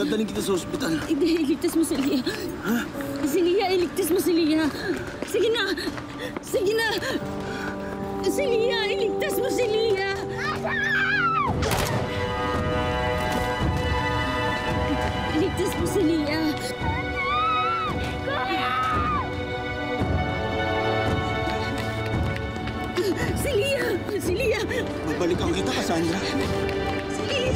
Dadaling kita sa ospital. Hindi, iligtas mo si Lia. Ha? Si Lia, iligtas mo si Lia. Sige na! Sige na! Si Lia, iligtas mo si Lia! Iligtas mo si Lia! Si Lia! Si Lia! Babalikan kita ka, Sandra. Si Lia!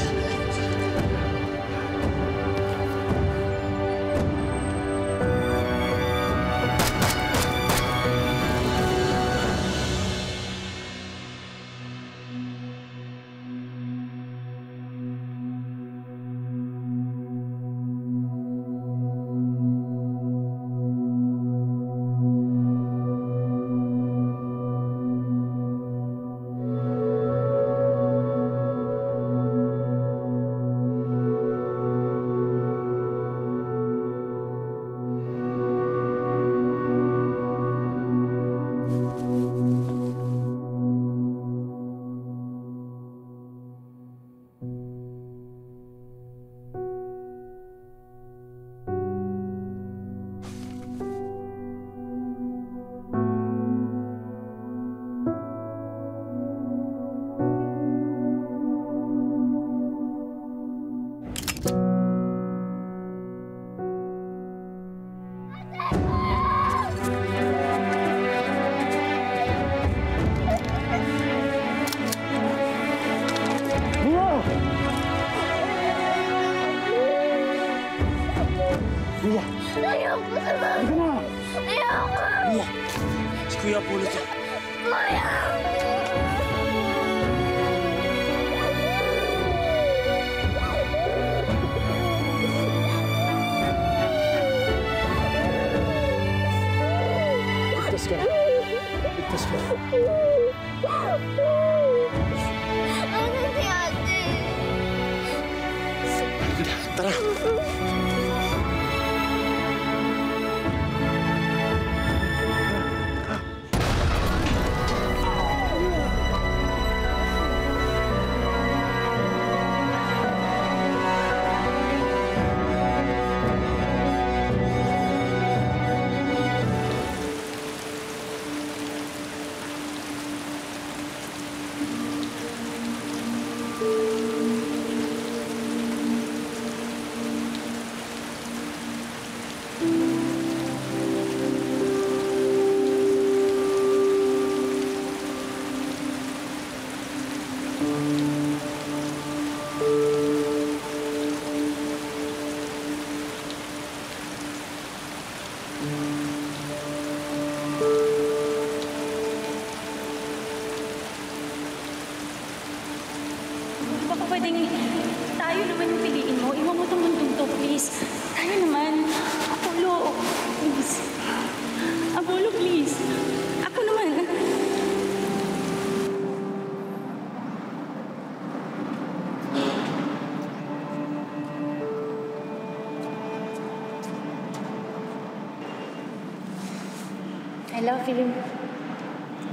I love you.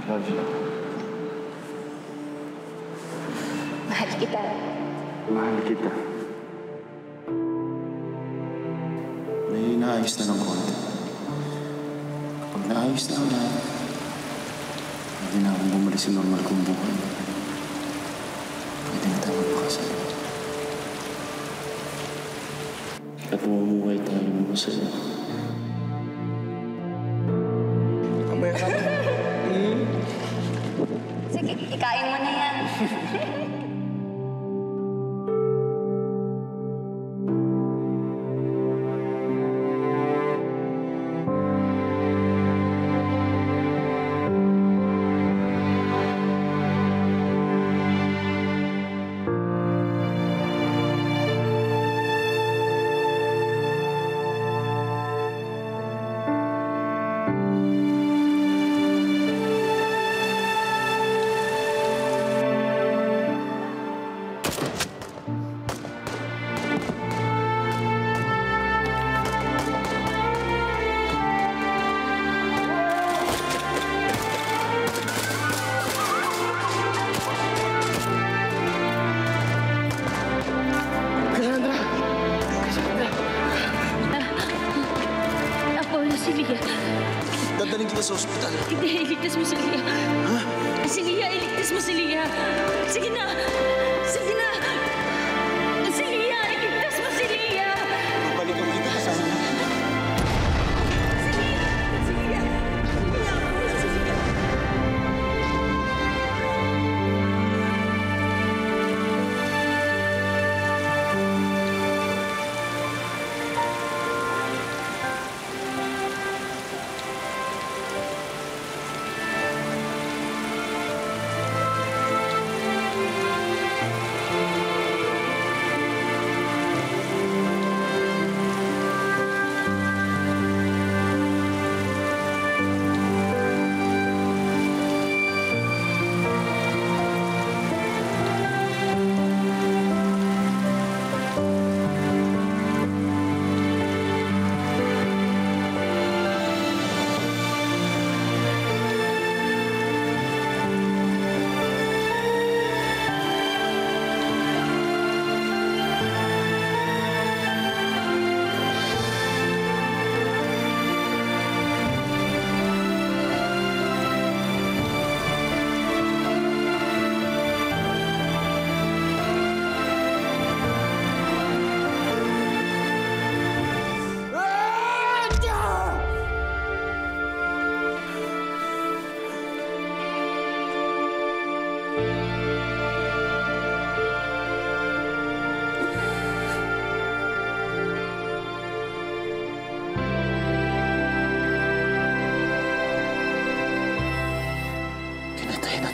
Love you. Mahal kita. Mahal kita. May naayos na ng konti. Kapag naayos na ako, hindi na ako bumalik sa normal kong buhay. Pwede na tayo magpakasal. At mamuhay tayo magpakasal. Sige, ikain mo na yan. dalhin kita sa ospital. Hindi, iligtas mo si Lia. Ha? Si Lia, iligtas mo si Lia. Sige na! Sige na! Si Lia, iligtas mo si Lia! Balik ako dito kasama na. Si Lia! Si Lia! Si Lia!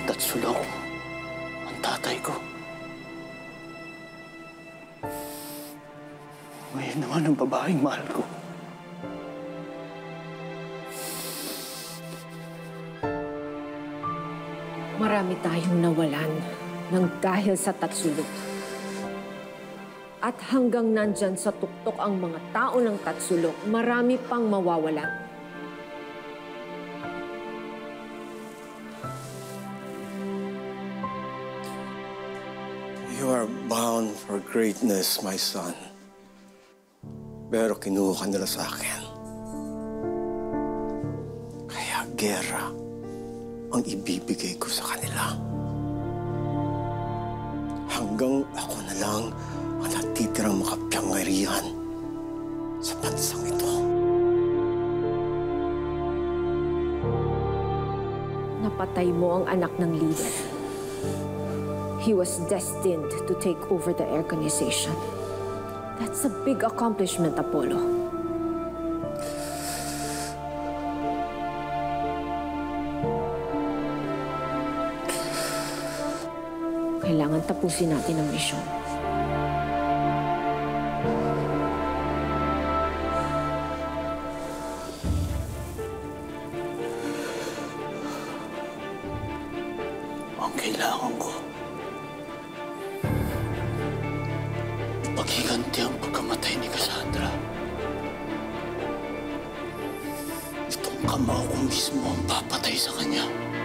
Tatsulok, ang tatay ko. Ngayon naman ang babaeng mahal ko. Marami tayong nawalan ng dahil sa Tatsulok. At hanggang nandyan sa tuktok ang mga tao ng Tatsulok, marami pang mawawalan. You are bound for greatness, my son. Pero kinuha ka nila sa akin. Kaya gera ang ibibigay ko sa kanila. Hanggang ako na lang ang natitirang makapangyarihan sa bansang ito. Napatay mo ang anak ng Lee. He was destined to take over the organization. That's a big accomplishment, Apolo. Kailangan tapusin natin ang misyon. Ang kailangan ko. Paghiganti ang pagkamatay ni Sandra. Itong kamao ko mismo ang papatay sa kanya.